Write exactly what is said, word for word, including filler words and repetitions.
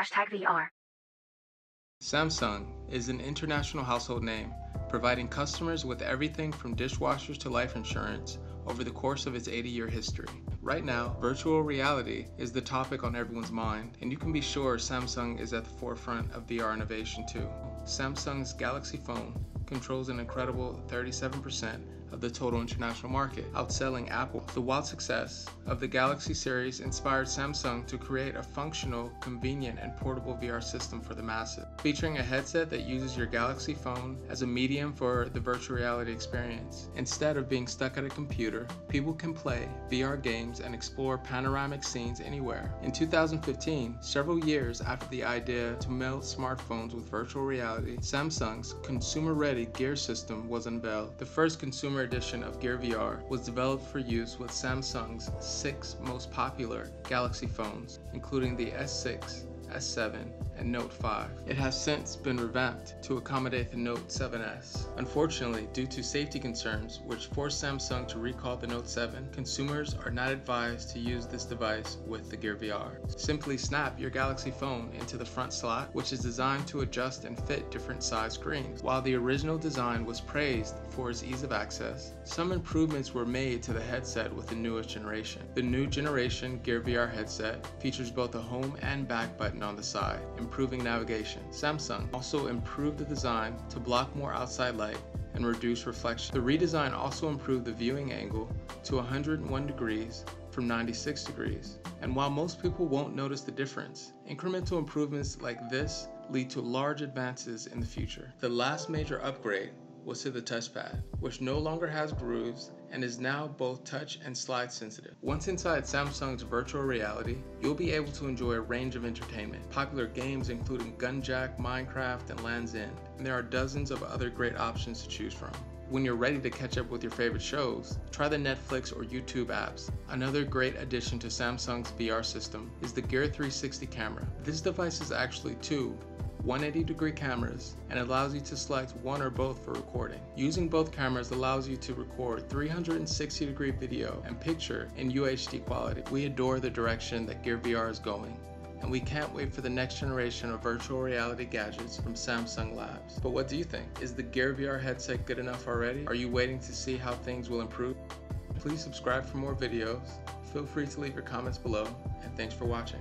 Hashtag V R. Samsung is an international household name, providing customers with everything from dishwashers to life insurance over the course of its eighty-year history. Right now, virtual reality is the topic on everyone's mind, and you can be sure Samsung is at the forefront of V R innovation too. Samsung's Galaxy phone controls an incredible thirty-seven percent of the total international market, outselling Apple. The wild success of the Galaxy series inspired Samsung to create a functional, convenient, and portable V R system for the masses. Featuring a headset that uses your Galaxy phone as a medium for the virtual reality experience. Instead of being stuck at a computer, people can play V R games and explore panoramic scenes anywhere. In two thousand fifteen, several years after the idea to melt smartphones with virtual reality, Samsung's consumer-ready Gear system was unveiled. The first consumer edition of Gear V R was developed for use with Samsung's six most popular Galaxy phones, including the S six, S seven, and Note five. It has since been revamped to accommodate the Note seven S. Unfortunately, due to safety concerns which forced Samsung to recall the Note seven, consumers are not advised to use this device with the Gear V R. Simply snap your Galaxy phone into the front slot, which is designed to adjust and fit different size screens. While the original design was praised for its ease of access, some improvements were made to the headset with the newest generation. The new generation Gear V R headset features both a home and back button on the side, improving navigation. Samsung also improved the design to block more outside light and reduce reflection. The redesign also improved the viewing angle to one hundred one degrees from ninety-six degrees. And while most people won't notice the difference, incremental improvements like this lead to large advances in the future. The last major upgrade was to the touchpad, which no longer has grooves and is now both touch and slide sensitive. Once inside Samsung's virtual reality, you'll be able to enjoy a range of entertainment. Popular games including Gunjack, Minecraft, and Land's End, and there are dozens of other great options to choose from. When you're ready to catch up with your favorite shows, try the Netflix or YouTube apps. Another great addition to Samsung's V R system is the Gear three sixty camera. This device is actually two one hundred eighty degree cameras and allows you to select one or both for recording. Using both cameras allows you to record three hundred sixty degree video and picture in U H D quality. We adore the direction that Gear V R is going, and we can't wait for the next generation of virtual reality gadgets from Samsung Labs. But what do you think? Is the Gear V R headset good enough already? Are you waiting to see how things will improve? Please subscribe for more videos. Feel free to leave your comments below, and thanks for watching.